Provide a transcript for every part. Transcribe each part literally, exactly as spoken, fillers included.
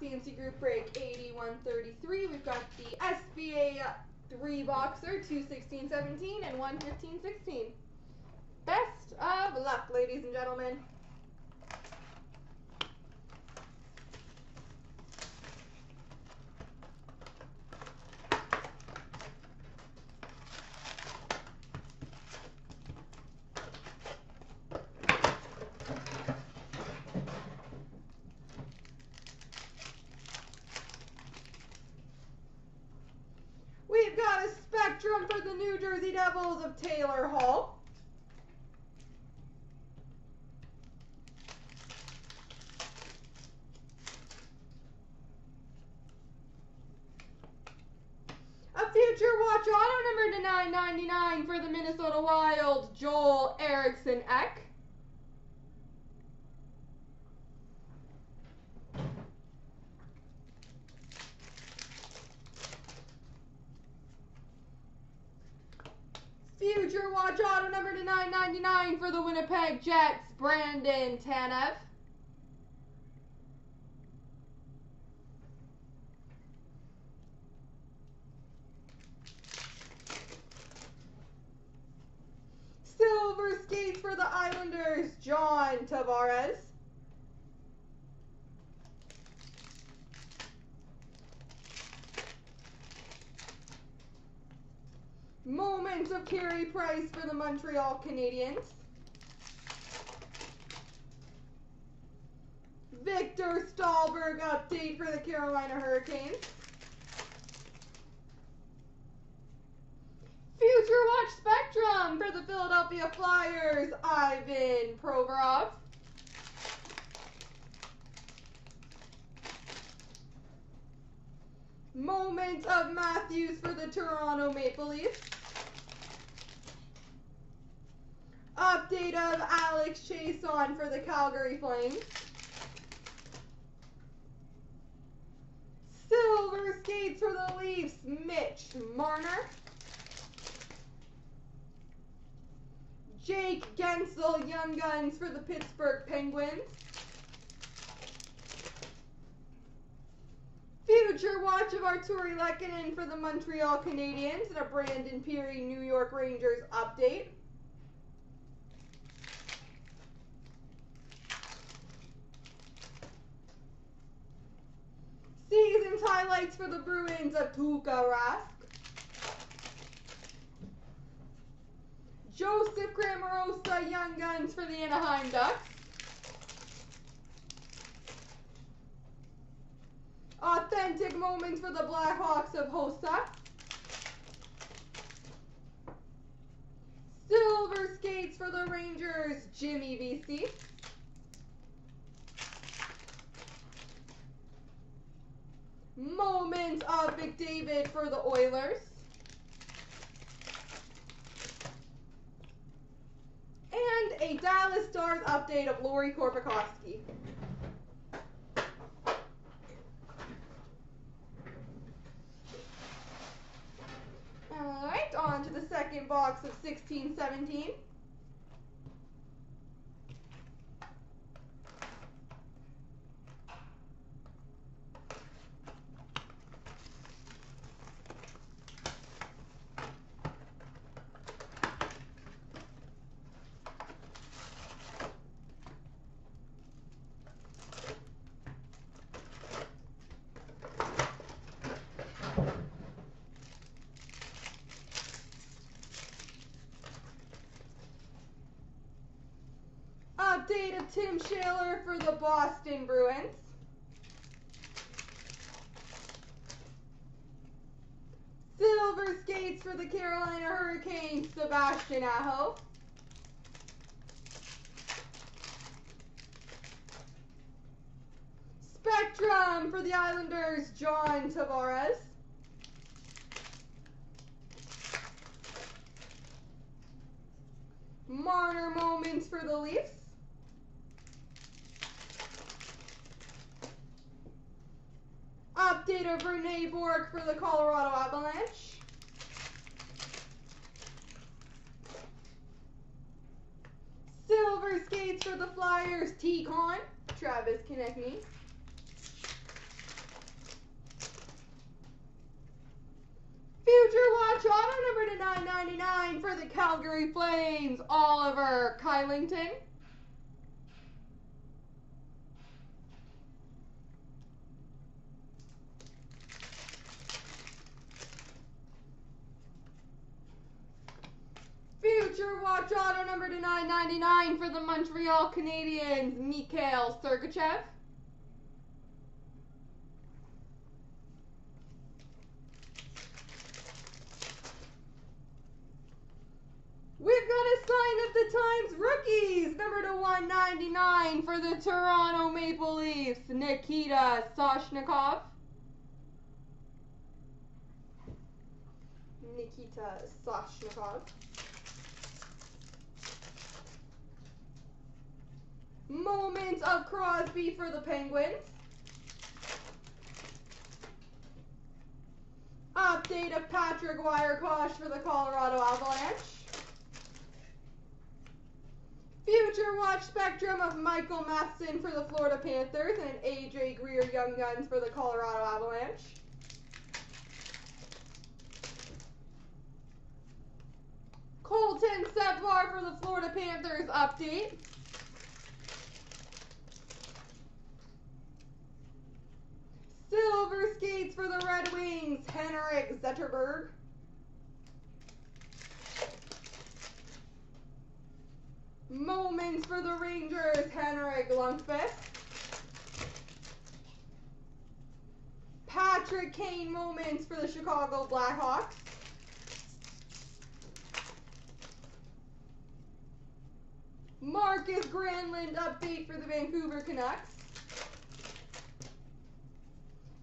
C and C Group break eighty-one thirty-three. We've got the S B A three boxer, two sixteen seventeen and one fifteen sixteen. Best of luck, ladies and gentlemen. For the New Jersey Devils of Taylor Hall. A future watch auto number to nine ninety-nine for the Minnesota Wild, Joel Eriksson X. Future watch auto number to nine ninety-nine for the Winnipeg Jets, Brandon Tanev. Silver skates for the Islanders, John Tavares. Moments of Carey Price for the Montreal Canadiens. Victor Stahlberg update for the Carolina Hurricanes. Future Watch Spectrum for the Philadelphia Flyers, Ivan Provorov. Moments of Matthews for the Toronto Maple Leafs. Update of Alex Chase on for the Calgary Flames. Silver skates for the Leafs, Mitch Marner. Jake Gensel, Young Guns for the Pittsburgh Penguins. Future watch of Arturi Lekkinen for the Montreal Canadiens and a Brandon Peary, New York Rangers update. Season's highlights for the Bruins of Tuka Rask. Joseph Gramarosa, Young Guns for the Anaheim Ducks. Authentic moments for the Blackhawks of Hossa. Silver skates for the Rangers, Jimmy Vesey. Moments of McDavid for the Oilers. And a Dallas Stars update of Lori Korbakovsky. Alright, on to the second box of sixteen seventeen. Update of Tim Schaller for the Boston Bruins. Silver skates for the Carolina Hurricanes, Sebastian Aho. Spectrum for the Islanders, John Tavares. Marner moments for the Leafs. Update of Brunei Bork for the Colorado Avalanche. Silver skates for the Flyers, T-Con, Travis Konecny. ninety-nine for the Calgary Flames, Oliver Kylington. Future Watch Auto number to nine ninety-nine for the Montreal Canadiens, Mikhail Sergachev. We've got a sign of the times rookies, number to one ninety-nine for the Toronto Maple Leafs, Nikita Soshnikov. Nikita Soshnikov. Moments of Crosby for the Penguins. Update of Patrick Wirecosh for the Colorado Avalanche. Future Watch Spectrum of Michael Matheson for the Florida Panthers and A J. Greer Young Guns for the Colorado Avalanche. Colton Seplar for the Florida Panthers update. Silver skates for the Red Wings, Henrik Zetterberg. Moments for the Rangers, Henrik Lundqvist. Patrick Kane moments for the Chicago Blackhawks. Marcus Granlund update for the Vancouver Canucks.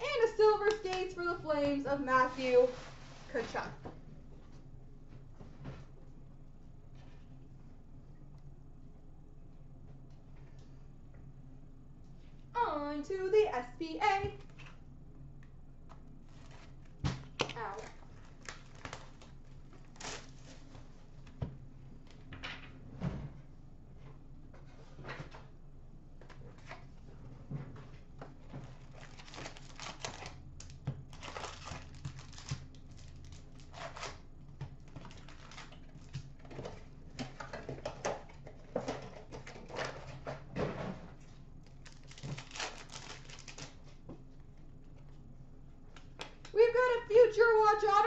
And a silver skates for the Flames of Matthew Tkachuk. On to the S B A. Ow.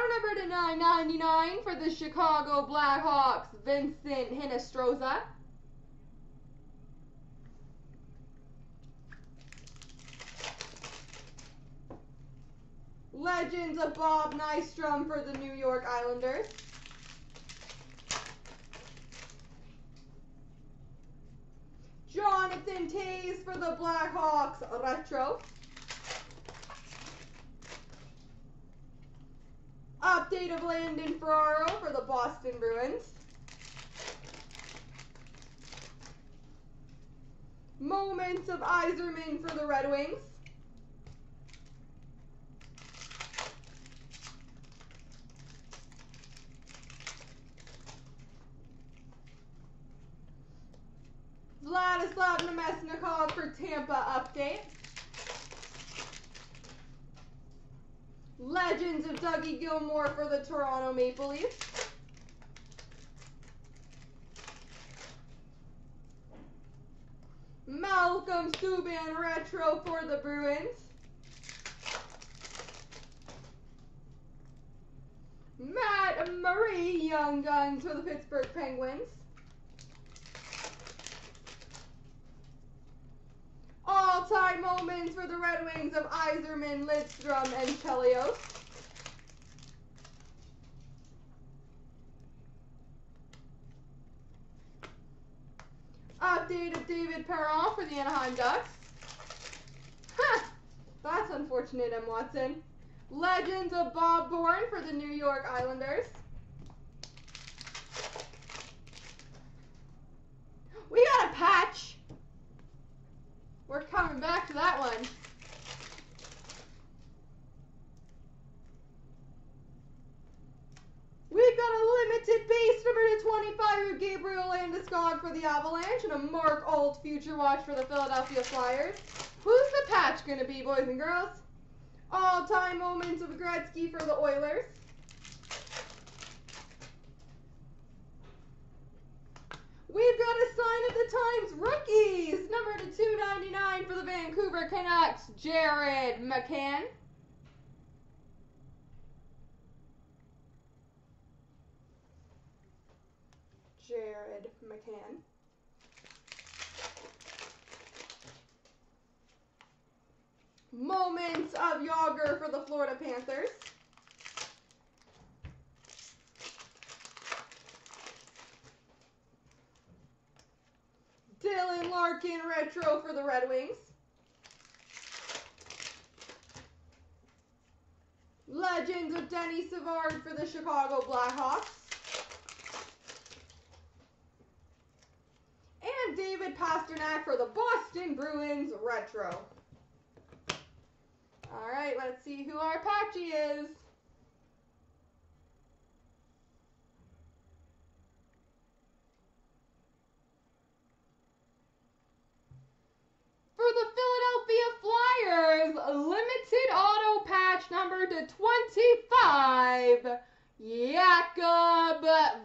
Number to nine ninety-nine for the Chicago Blackhawks, Vincent Hinostroza. Legends of Bob Nystrom for the New York Islanders. Jonathan Toews for the Blackhawks, retro. Update of Landon Ferraro for the Boston Bruins. Moments of Yzerman for the Red Wings. Vladislav Nemesnikov for Tampa update. Legends of Dougie Gilmore for the Toronto Maple Leafs. Malcolm Subban retro for the Bruins. Matt Murray Young Guns for the Pittsburgh Penguins. All-time moments for the Red Wings of Yzerman, Lidstrom, and Chelios. Update of David Perron for the Anaheim Ducks. Huh, that's unfortunate, M. Watson. Legends of Bob Bourne for the New York Islanders. We got a patch. We're coming back to that one. We've got a limited base number to twenty-five of Gabriel Landeskog for the Avalanche and a Mark Alt Future Watch for the Philadelphia Flyers. Who's the patch going to be, boys and girls? All-time moments of Gretzky for the Oilers. We've got a sign of the times rookies, number to two ninety-nine for the Vancouver Canucks, Jared McCann. Jared McCann. Moments of Yager for the Florida Panthers. Dylan Larkin retro for the Red Wings. Legends of Denny Savard for the Chicago Blackhawks. And David Pasternak for the Boston Bruins retro. All right, let's see who our patchy is. For the Philadelphia Flyers, limited auto patch number to twenty-five, Jakub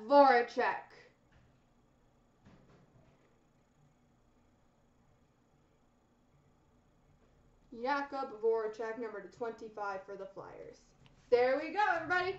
Voracek. Jakub Voracek, number to twenty-five for the Flyers. There we go, everybody.